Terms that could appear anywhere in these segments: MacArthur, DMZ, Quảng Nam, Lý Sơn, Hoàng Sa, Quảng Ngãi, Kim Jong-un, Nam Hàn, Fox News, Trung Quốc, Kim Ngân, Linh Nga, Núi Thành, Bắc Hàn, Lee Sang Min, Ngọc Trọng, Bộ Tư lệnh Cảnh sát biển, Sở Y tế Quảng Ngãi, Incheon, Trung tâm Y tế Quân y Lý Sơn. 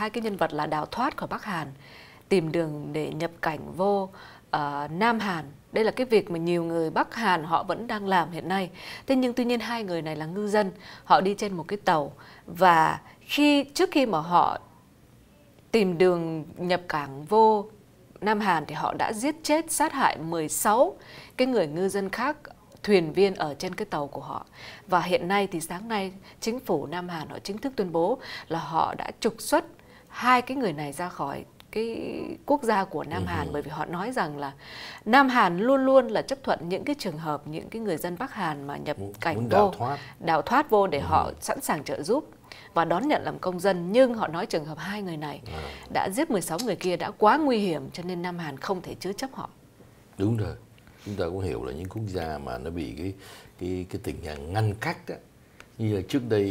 hai cái nhân vật là đào thoát khỏi Bắc Hàn, tìm đường để nhập cảnh vô Nam Hàn. Đây là cái việc mà nhiều người Bắc Hàn họ vẫn đang làm hiện nay. Thế nhưng tuy nhiên hai người này là ngư dân, họ đi trên một cái tàu, và trước khi mà họ tìm đường nhập cảng vô Nam Hàn thì họ đã giết chết, sát hại 16 cái người ngư dân khác, thuyền viên ở trên cái tàu của họ. Và hiện nay thì sáng nay chính phủ Nam Hàn họ chính thức tuyên bố là họ đã trục xuất hai cái người này ra khỏi cái quốc gia của Nam Hàn, bởi vì họ nói rằng là Nam Hàn luôn luôn là chấp thuận những cái trường hợp, những cái người dân Bắc Hàn mà nhập cảnh vô, đào thoát vô để họ sẵn sàng trợ giúp và đón nhận làm công dân. Nhưng họ nói trường hợp hai người này đã giết 16 người kia đã quá nguy hiểm, cho nên Nam Hàn không thể chứa chấp họ. Đúng rồi, chúng ta cũng hiểu là những quốc gia mà nó bị cái tình trạng ngăn cách đó, như là trước đây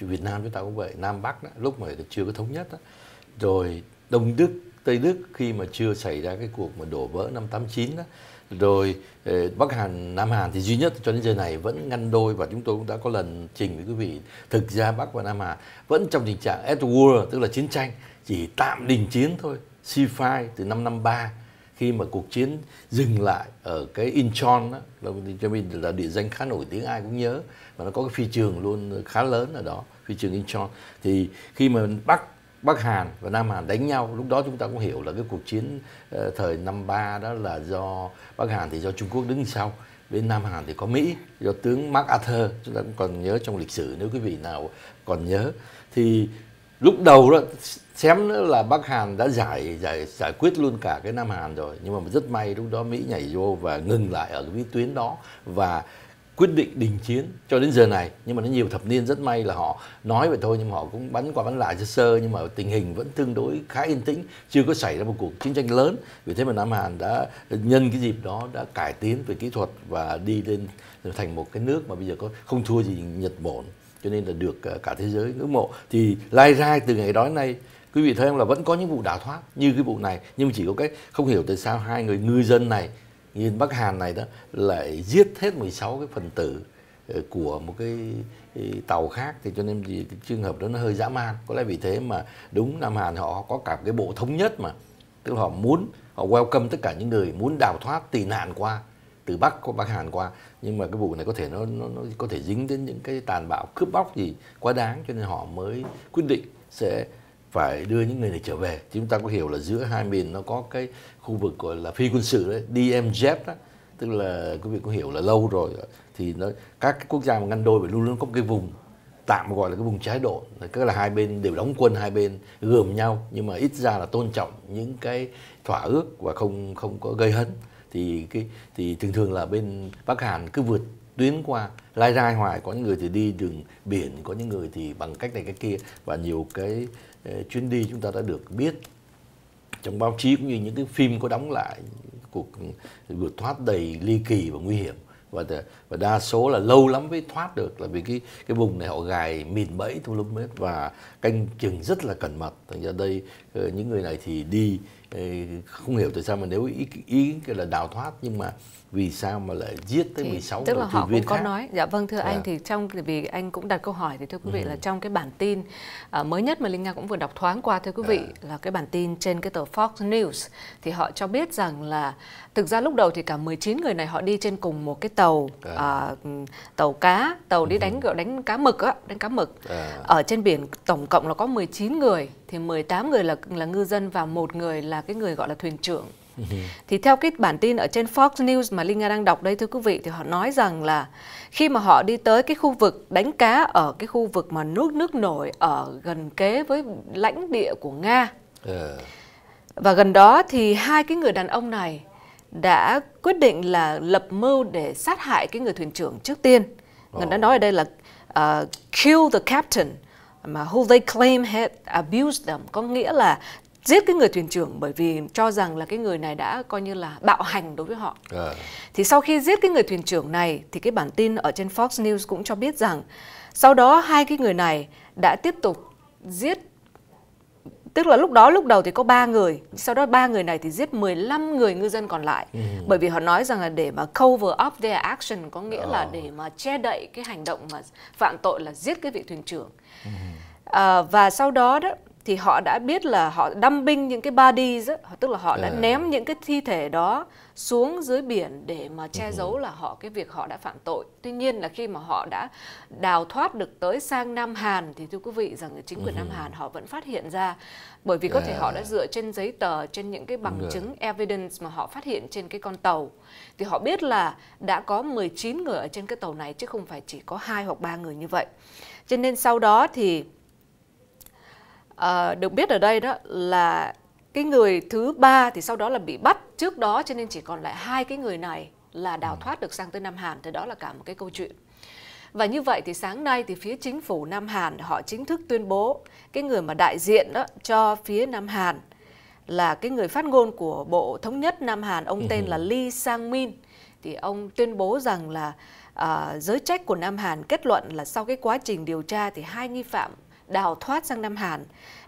Việt Nam chúng ta cũng vậy, Nam Bắc đó, lúc mà chưa có thống nhất đó. Rồi Đông Đức, Tây Đức khi mà chưa xảy ra cái cuộc mà đổ vỡ năm 89 đó, rồi Bắc Hàn, Nam Hàn thì duy nhất cho đến giờ này vẫn ngăn đôi. Và chúng tôi cũng đã có lần trình với quý vị, thực ra Bắc và Nam Hàn vẫn trong tình trạng at war, tức là chiến tranh, chỉ tạm đình chiến thôi. Ceasefire từ năm 53 khi mà cuộc chiến dừng lại ở cái Incheon đó, cho mình là địa danh khá nổi tiếng, ai cũng nhớ, và nó có cái phi trường luôn khá lớn ở đó, phi trường Incheon. Thì khi mà Bắc Hàn và Nam Hàn đánh nhau, lúc đó chúng ta cũng hiểu là cái cuộc chiến thời 53 đó là do Bắc Hàn thì do Trung Quốc đứng sau, bên Nam Hàn thì có Mỹ, do tướng MacArthur, chúng ta cũng còn nhớ trong lịch sử nếu quý vị nào còn nhớ. Thì lúc đầu đó xém nữa là Bắc Hàn đã giải quyết luôn cả cái Nam Hàn rồi, nhưng mà rất may lúc đó Mỹ nhảy vô và ngừng lại ở cái tuyến đó và quyết định đình chiến cho đến giờ này. Nhưng mà nó nhiều thập niên, rất may là họ nói vậy thôi, nhưng mà họ cũng bắn qua bắn lại sơ sơ, nhưng mà tình hình vẫn tương đối khá yên tĩnh, chưa có xảy ra một cuộc chiến tranh lớn. Vì thế mà Nam Hàn đã nhân cái dịp đó đã cải tiến về kỹ thuật và đi lên thành một cái nước mà bây giờ có không thua gì Nhật Bản, cho nên là được cả thế giới ngưỡng mộ. Thì lai rai từ ngày đó đến nay, quý vị thấy không, là vẫn có những vụ đào thoát như cái vụ này, nhưng chỉ có cái không hiểu tại sao hai người ngư dân này, nhìn Bắc Hàn này đó, lại giết hết 16 cái phần tử của một cái tàu khác. Thì cho nên cái trường hợp đó nó hơi dã man. Có lẽ vì thế mà đúng Nam Hàn họ có cả cái bộ thống nhất mà, tức là họ muốn, họ welcome tất cả những người muốn đào thoát tị nạn qua từ Bắc Hàn qua. Nhưng mà cái vụ này có thể nó có thể dính đến những cái tàn bạo cướp bóc gì quá đáng, cho nên họ mới quyết định sẽ phải đưa những người này trở về. Thì chúng ta có hiểu là giữa hai miền nó có cái khu vực gọi là phi quân sự đấy, DMZ đó, tức là quý vị cũng hiểu là lâu rồi thì các cái quốc gia mà ngăn đôi phải luôn luôn có một cái vùng tạm gọi là cái vùng trái độ, tức là hai bên đều đóng quân, hai bên gườm nhau, nhưng mà ít ra là tôn trọng những cái thỏa ước và không có gây hấn. Thì thường thường là bên Bắc Hàn cứ vượt tuyến qua, lai rai hoài, có những người thì đi đường biển, có những người thì bằng cách này cách kia, và nhiều cái chuyến đi chúng ta đã được biết trong báo chí cũng như những cái phim có đóng lại cuộc vượt thoát đầy ly kỳ và nguy hiểm. Và đa số là lâu lắm mới thoát được, là vì cái vùng này họ gài mìn bẫy thu lum hết và canh chừng rất là cẩn mật. Thành ra đây những người này thì đi không hiểu tại sao mà nếu ý là đào thoát, nhưng mà vì sao mà lại giết tới 16 người thuyền viên khác. Nói, dạ vâng thưa anh, thì vì anh cũng đặt câu hỏi thì thưa quý vị là trong cái bản tin mới nhất mà Linh Nga cũng vừa đọc thoáng qua thưa quý vị, là cái bản tin trên cái tờ Fox News, thì họ cho biết rằng là thực ra lúc đầu thì cả 19 người này họ đi trên cùng một cái tàu, tàu đi đánh cá mực á, ở trên biển. Tổng cộng là có 19 người, thì 18 người là ngư dân và một người là cái người gọi là thuyền trưởng. Thì theo cái bản tin ở trên Fox News mà Linh Nga đang đọc đây thưa quý vị, thì họ nói rằng là khi mà họ đi tới cái khu vực đánh cá ở cái khu vực mà nước nổi ở gần kế với lãnh địa của Nga, và gần đó thì hai cái người đàn ông này đã quyết định là lập mưu để sát hại cái người thuyền trưởng trước tiên. Người đã nói ở đây là kill the captain, mà who they claim had abused them, có nghĩa là giết cái người thuyền trưởng bởi vì cho rằng là cái người này đã coi như là bạo hành đối với họ. Thì sau khi giết cái người thuyền trưởng này thì cái bản tin ở trên Fox News cũng cho biết rằng sau đó hai cái người này đã tiếp tục giết, tức là lúc đầu thì có 3 người, sau đó 3 người này thì giết 15 người ngư dân còn lại. Bởi vì họ nói rằng là để mà cover up their action, có nghĩa là để mà che đậy cái hành động mà phạm tội là giết cái vị thuyền trưởng. Và sau đó thì họ đã biết là họ dumping những cái bodies, tức là họ đã ném những cái thi thể đó xuống dưới biển để mà che giấu là cái việc họ đã phạm tội. Tuy nhiên là khi mà họ đã đào thoát được tới sang Nam Hàn thì thưa quý vị rằng chính quyền Nam Hàn họ vẫn phát hiện ra, bởi vì có thể họ đã dựa trên giấy tờ, trên những cái bằng chứng evidence mà họ phát hiện trên cái con tàu, thì họ biết là đã có 19 người ở trên cái tàu này chứ không phải chỉ có 2 hoặc 3 người như vậy. Cho nên sau đó thì được biết ở đây đó là cái người thứ 3 thì sau đó là bị bắt trước đó, cho nên chỉ còn lại 2 cái người này là đào thoát được sang tới Nam Hàn. Thì đó là cả một cái câu chuyện. Và như vậy thì sáng nay thì phía chính phủ Nam Hàn họ chính thức tuyên bố cái người mà đại diện đó cho phía Nam Hàn là cái người phát ngôn của Bộ Thống nhất Nam Hàn, ông tên là Lee Sang Min. Thì ông tuyên bố rằng là giới trách của Nam Hàn kết luận là sau cái quá trình điều tra thì 2 nghi phạm đào thoát sang Nam Hàn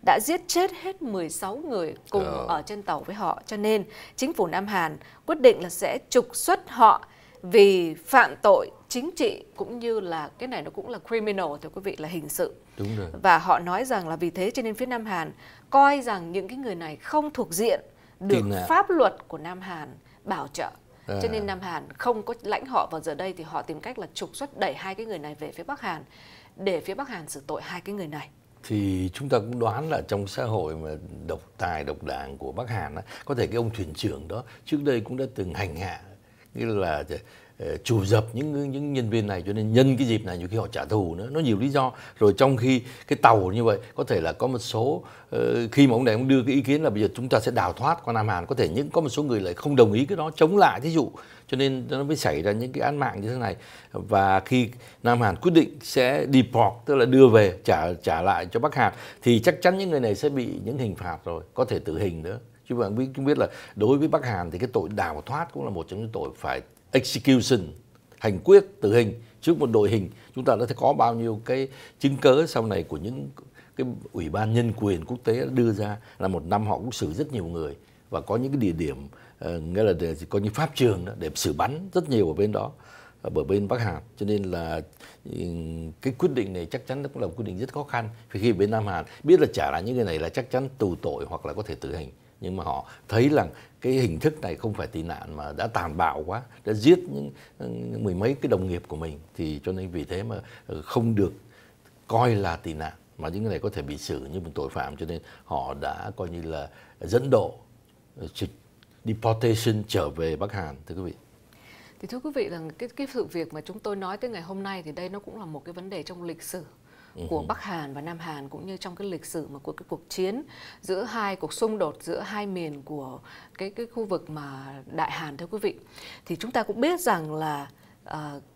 đã giết chết hết 16 người cùng ở trên tàu với họ. Cho nên chính phủ Nam Hàn quyết định là sẽ trục xuất họ vì phạm tội chính trị, cũng như là cái này nó cũng là criminal, thưa quý vị, là hình sự. Đúng rồi. Và họ nói rằng là vì thế cho nên phía Nam Hàn coi rằng những cái người này không thuộc diện được pháp luật của Nam Hàn bảo trợ. Cho nên Nam Hàn không có lãnh họ, và giờ đây thì họ tìm cách là trục xuất, đẩy 2 cái người này về phía Bắc Hàn để phía Bắc Hàn xử tội 2 cái người này. Thì chúng ta cũng đoán là trong xã hội mà độc tài độc đảng của Bắc Hàn á, có thể cái ông thuyền trưởng đó trước đây cũng đã từng hành hạ, nghĩa là chủ dập những nhân viên này, cho nên nhân cái dịp này nhiều khi họ trả thù nữa, nó nhiều lý do. Rồi trong khi cái tàu như vậy có thể là có một số khi mà ông này ông đưa cái ý kiến là bây giờ chúng ta sẽ đào thoát qua Nam Hàn, có thể có một số người lại không đồng ý cái đó, chống lại thí dụ, cho nên nó mới xảy ra những cái án mạng như thế này. Và khi Nam Hàn quyết định sẽ deport, tức là đưa về trả lại cho Bắc Hàn, thì chắc chắn những người này sẽ bị những hình phạt rồi, có thể tử hình nữa. Chứ bạn biết là đối với Bắc Hàn thì cái tội đào thoát cũng là một trong những tội phải execution, hành quyết, tử hình trước một đội hình. Chúng ta đã thấy có bao nhiêu cái chứng cớ sau này của những cái ủy ban nhân quyền quốc tế đưa ra là một năm họ cũng xử rất nhiều người, và có những cái địa điểm nghĩa là có những pháp trường để xử bắn rất nhiều ở bên đó, bởi bên Bắc Hàn. Cho nên là cái quyết định này chắc chắn nó cũng là một quyết định rất khó khăn, vì khi bên Nam Hàn biết là trả lại những người này là chắc chắn tù tội hoặc là có thể tử hình, nhưng mà họ thấy rằng cái hình thức này không phải tị nạn mà đã tàn bạo quá, đã giết những mười mấy cái đồng nghiệp của mình, thì cho nên vì thế mà không được coi là tị nạn, mà những người này có thể bị xử như một tội phạm, cho nên họ đã coi như là dẫn độ, deportation trở về Bắc Hàn, thưa quý vị. Thì thưa quý vị là cái sự việc mà chúng tôi nói tới ngày hôm nay thì đây nó cũng là một cái vấn đề trong lịch sử của Bắc Hàn và Nam Hàn, cũng như trong cái lịch sử mà của cái cuộc chiến giữa hai cuộc xung đột giữa hai miền của cái khu vực mà Đại Hàn, thưa quý vị. Thì chúng ta cũng biết rằng là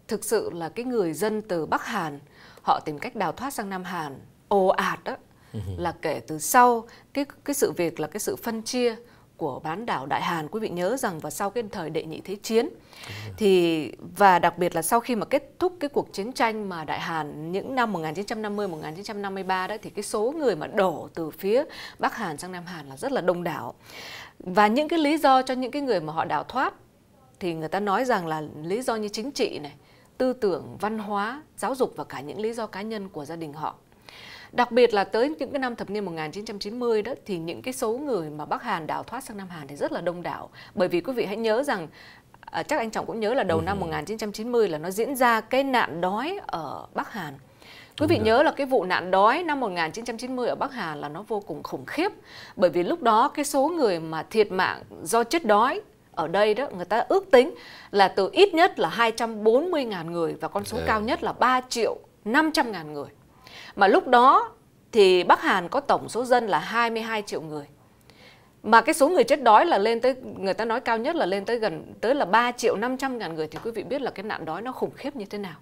thực sự là cái người dân từ Bắc Hàn họ tìm cách đào thoát sang Nam Hàn ồ ạt đó là kể từ sau cái sự việc là cái sự phân chia của bán đảo Đại Hàn. Quý vị nhớ rằng vào sau cái thời Đệ Nhị Thế Chiến thì, và đặc biệt là sau khi mà kết thúc cái cuộc chiến tranh mà Đại Hàn những năm 1950-1953 đó, thì cái số người mà đổ từ phía Bắc Hàn sang Nam Hàn là rất là đông đảo. Và những cái lý do cho những cái người mà họ đào thoát thì người ta nói rằng là lý do như chính trị này, tư tưởng, văn hóa, giáo dục và cả những lý do cá nhân của gia đình họ. Đặc biệt là tới những cái năm thập niên 1990 đó, thì những cái số người mà Bắc Hàn đào thoát sang Nam Hàn thì rất là đông đảo. Bởi vì quý vị hãy nhớ rằng, chắc anh Trọng cũng nhớ là đầu năm 1990 là nó diễn ra cái nạn đói ở Bắc Hàn. Quý vị nhớ là cái vụ nạn đói năm 1990 ở Bắc Hàn là nó vô cùng khủng khiếp. Bởi vì lúc đó cái số người mà thiệt mạng do chết đói ở đây đó, người ta ước tính là từ ít nhất là 240.000 người và con số cao nhất là 3.500.000 người. Mà lúc đó thì Bắc Hàn có tổng số dân là 22 triệu người. Mà cái số người chết đói là lên tới, người ta nói cao nhất là lên tới gần tới là 3.500.000 người. Thì quý vị biết là cái nạn đói nó khủng khiếp như thế nào.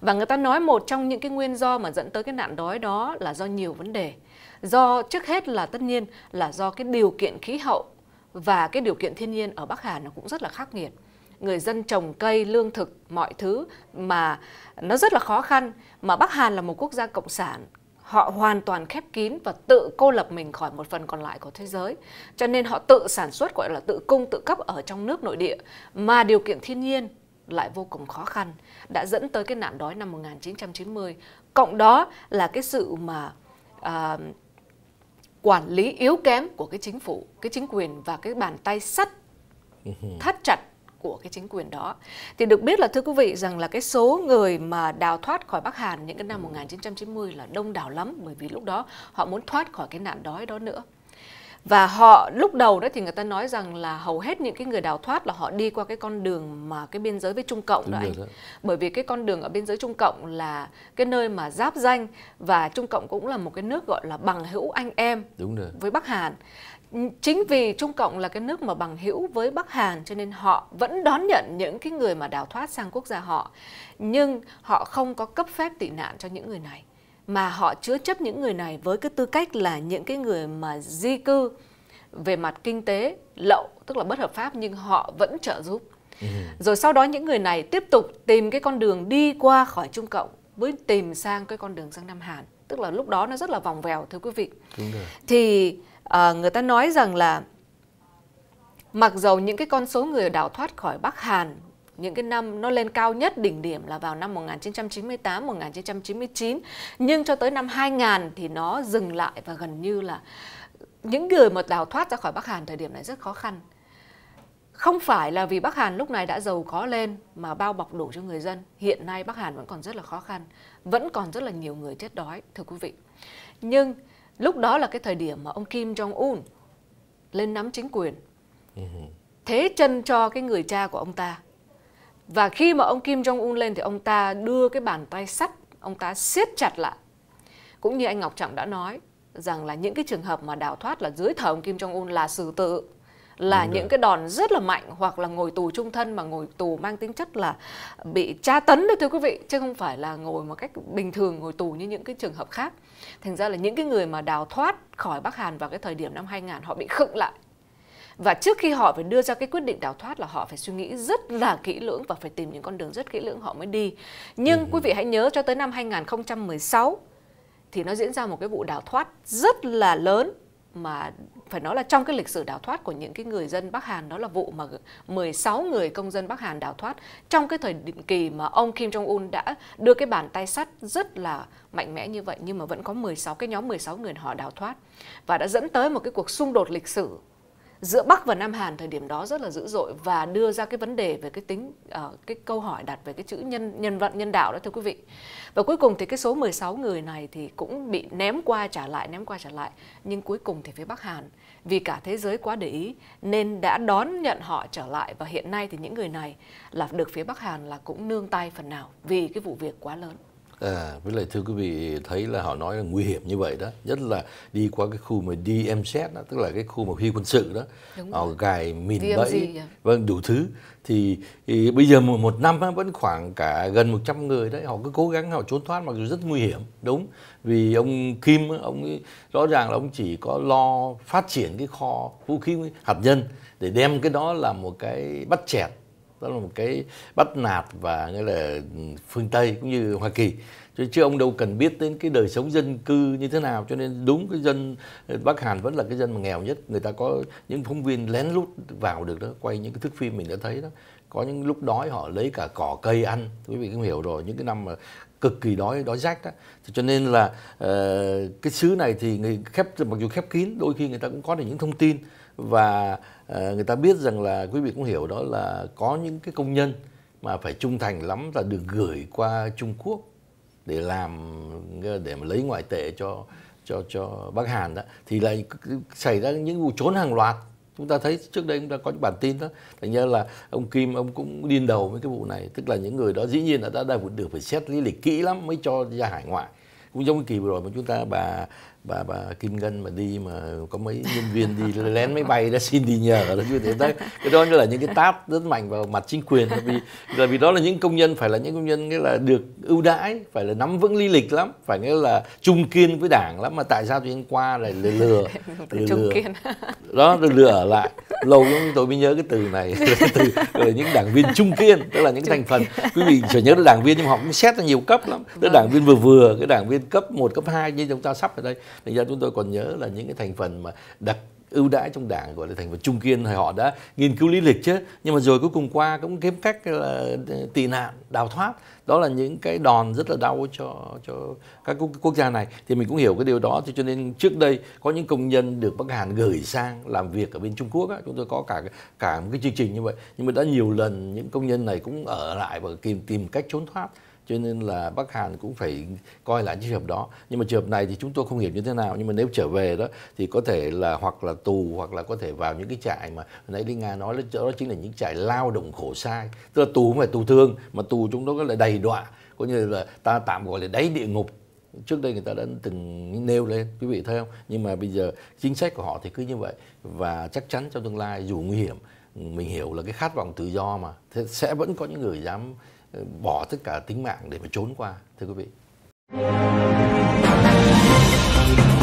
Và người ta nói một trong những cái nguyên do mà dẫn tới cái nạn đói đó là do nhiều vấn đề. Do trước hết là tất nhiên là do cái điều kiện khí hậu và cái điều kiện thiên nhiên ở Bắc Hàn nó cũng rất là khắc nghiệt. Người dân trồng cây, lương thực, mọi thứ mà nó rất là khó khăn. Mà Bắc Hàn là một quốc gia cộng sản, họ hoàn toàn khép kín và tự cô lập mình khỏi một phần còn lại của thế giới. Cho nên họ tự sản xuất, gọi là tự cung tự cấp ở trong nước nội địa. Mà điều kiện thiên nhiên lại vô cùng khó khăn, đã dẫn tới cái nạn đói năm 1990. Cộng đó là cái sự mà quản lý yếu kém của cái chính phủ, cái chính quyền và cái bàn tay sắt thắt chặt của cái chính quyền đó. Thì được biết là thưa quý vị rằng là cái số người mà đào thoát khỏi Bắc Hàn những cái năm 1990 là đông đảo lắm, bởi vì lúc đó họ muốn thoát khỏi cái nạn đói đó nữa. Và họ lúc đầu đó thì người ta nói rằng là hầu hết những cái người đào thoát là họ đi qua cái con đường mà cái biên giới với Trung Cộng đó anh. Bởi vì cái con đường ở biên giới Trung Cộng là cái nơi mà giáp danh, và Trung Cộng cũng là một cái nước gọi là bằng hữu anh em với Bắc Hàn. Chính vì Trung Cộng là cái nước mà bằng hữu với Bắc Hàn cho nên họ vẫn đón nhận những cái người mà đào thoát sang quốc gia họ. Nhưng họ không có cấp phép tị nạn cho những người này, mà họ chứa chấp những người này với cái tư cách là những cái người mà di cư về mặt kinh tế lậu, tức là bất hợp pháp, nhưng họ vẫn trợ giúp. Rồi sau đó những người này tiếp tục tìm cái con đường đi qua khỏi Trung Cộng với tìm sang cái con đường sang Nam Hàn. Tức là lúc đó nó rất là vòng vèo thưa quý vị. Đúng rồi. Thì người ta nói rằng là mặc dầu những cái con số người đào thoát khỏi Bắc Hàn những cái năm nó lên cao nhất, đỉnh điểm là vào năm 1998, 1999. Nhưng cho tới năm 2000 thì nó dừng lại, và gần như là những người mà đào thoát ra khỏi Bắc Hàn thời điểm này rất khó khăn. Không phải là vì Bắc Hàn lúc này đã giàu có lên mà bao bọc đủ cho người dân. Hiện nay Bắc Hàn vẫn còn rất là khó khăn, vẫn còn rất là nhiều người chết đói thưa quý vị. Nhưng lúc đó là cái thời điểm mà ông Kim Jong-un lên nắm chính quyền, thế chân cho cái người cha của ông ta. Và khi mà ông Kim Jong-un lên thì ông ta đưa cái bàn tay sắt, ông ta siết chặt lại. Cũng như anh Ngọc Trọng đã nói, rằng là những cái trường hợp mà đào thoát là dưới thờ ông Kim Jong-un là xử tử, là những cái đòn rất là mạnh, hoặc là ngồi tù chung thân, mà ngồi tù mang tính chất là bị tra tấn đấy thưa quý vị, chứ không phải là ngồi một cách bình thường, ngồi tù như những cái trường hợp khác. Thành ra là những cái người mà đào thoát khỏi Bắc Hàn vào cái thời điểm năm 2000 họ bị khựng lại. Và trước khi họ phải đưa ra cái quyết định đào thoát là họ phải suy nghĩ rất là kỹ lưỡng và phải tìm những con đường rất kỹ lưỡng họ mới đi. Nhưng quý vị hãy nhớ cho tới năm 2016 thì nó diễn ra một cái vụ đào thoát rất là lớn, mà phải nói là trong cái lịch sử đào thoát của những cái người dân Bắc Hàn, đó là vụ mà 16 người công dân Bắc Hàn đào thoát trong cái thời định kỳ mà ông Kim Jong-un đã đưa cái bàn tay sắt rất là mạnh mẽ như vậy, nhưng mà vẫn có 16 người họ đào thoát, và đã dẫn tới một cái cuộc xung đột lịch sử giữa Bắc và Nam Hàn thời điểm đó rất là dữ dội, và đưa ra cái vấn đề về cái tính cái câu hỏi đặt về cái chữ nhân đạo đó thưa quý vị. Và cuối cùng thì cái số 16 người này thì cũng bị ném qua trả lại, nhưng cuối cùng thì phía Bắc Hàn vì cả thế giới quá để ý nên đã đón nhận họ trở lại, và hiện nay thì những người này là được phía Bắc Hàn là cũng nương tay phần nào vì cái vụ việc quá lớn. Với lại thưa quý vị thấy là họ nói là nguy hiểm như vậy đó, nhất là đi qua cái khu mà DMZ đó, tức là cái khu mà phi quân sự đó, họ gài mìn bẫy, vâng, đủ thứ. Thì bây giờ một năm vẫn khoảng cả gần 100 người đấy, họ cứ cố gắng họ trốn thoát mặc dù rất nguy hiểm, đúng. Vì ông Kim, ông rõ ràng là ông chỉ có lo phát triển cái kho vũ khí hạt nhân để đem cái đó là một cái bắt chẹt, đó là một cái bắt nạt và nghĩa là phương Tây cũng như Hoa Kỳ, chứ ông đâu cần biết đến cái đời sống dân cư như thế nào. Cho nên đúng cái dân Bắc Hàn vẫn là cái dân mà nghèo nhất, người ta có những phóng viên lén lút vào được đó, quay những cái thước phim mình đã thấy đó, có những lúc đói họ lấy cả cỏ cây ăn, quý vị cũng hiểu rồi, những cái năm mà cực kỳ đói rách đó. Thì cho nên là cái xứ này thì mặc dù khép kín, đôi khi người ta cũng có được những thông tin, và người ta biết rằng là quý vị cũng hiểu đó là có những cái công nhân mà phải trung thành lắm là được gửi qua Trung Quốc để mà lấy ngoại tệ cho Bắc Hàn đó, thì lại xảy ra những vụ trốn hàng loạt. Chúng ta thấy trước đây chúng ta có những bản tin đó, thành ra là ông Kim ông cũng điên đầu với cái vụ này, tức là những người đó dĩ nhiên đã được phải xét lý lịch kỹ lắm mới cho ra hải ngoại. Cũng giống cái kỳ vừa rồi mà chúng ta bà Kim Ngân mà đi, mà có mấy nhân viên đi lén máy bay đã xin đi nhờ là như thế đấy. Cái đó là những cái tát rất mạnh vào mặt chính quyền, vì đó là những công nhân, phải là những công nhân nghĩa là được ưu đãi, phải là nắm vững lý lịch lắm, phải nghĩa là trung kiên với đảng lắm, mà tại sao thì anh qua lại lừa ở lại lâu. Giống tôi mới nhớ cái từ này, từ những đảng viên trung kiên, tức là những thành phần, quý vị phải nhớ là đảng viên nhưng họ cũng xét ra nhiều cấp lắm, tức là đảng viên vừa, cái đảng viên cấp 1, cấp 2 như chúng ta sắp ở đây. Thành ra chúng tôi còn nhớ là những cái thành phần mà đặc ưu đãi trong đảng, gọi là thành phần trung kiên, họ đã nghiên cứu lý lịch chứ, nhưng mà rồi cuối cùng qua cũng kiếm cách là tị nạn, đào thoát. Đó là những cái đòn rất là đau cho các quốc gia này, thì mình cũng hiểu cái điều đó. Thì cho nên trước đây có những công nhân được Bắc Hàn gửi sang làm việc ở bên Trung Quốc á, chúng tôi có cả một cái chương trình như vậy, nhưng mà đã nhiều lần những công nhân này cũng ở lại và tìm cách trốn thoát. Cho nên là Bắc Hàn cũng phải coi lại trường hợp đó. Nhưng mà trường hợp này thì chúng tôi không hiểu như thế nào. Nhưng mà nếu trở về đó thì có thể là hoặc là tù, hoặc là có thể vào những cái trại mà nãy Linh Nga nói, đó chính là những trại lao động khổ sai. Tức là tù không phải tù thương, mà tù chúng nó là đầy đọa, coi như là ta tạm gọi là đáy địa ngục. Trước đây người ta đã từng nêu lên, quý vị thấy không? Nhưng mà bây giờ chính sách của họ thì cứ như vậy. Và chắc chắn trong tương lai dù nguy hiểm, mình hiểu là cái khát vọng tự do mà, thế sẽ vẫn có những người dám bỏ tất cả tính mạng để mà trốn qua, thưa quý vị.